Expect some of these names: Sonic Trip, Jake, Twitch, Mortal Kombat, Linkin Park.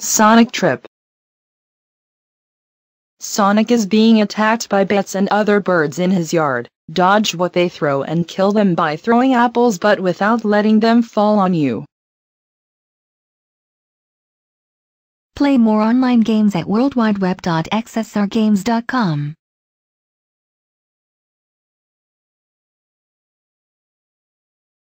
Sonic Trip. Sonic is being attacked by bats and other birds in his yard. Dodge what they throw and kill them by throwing apples but without letting them fall on you. Play more online games at worldwideweb.xsrgames.com.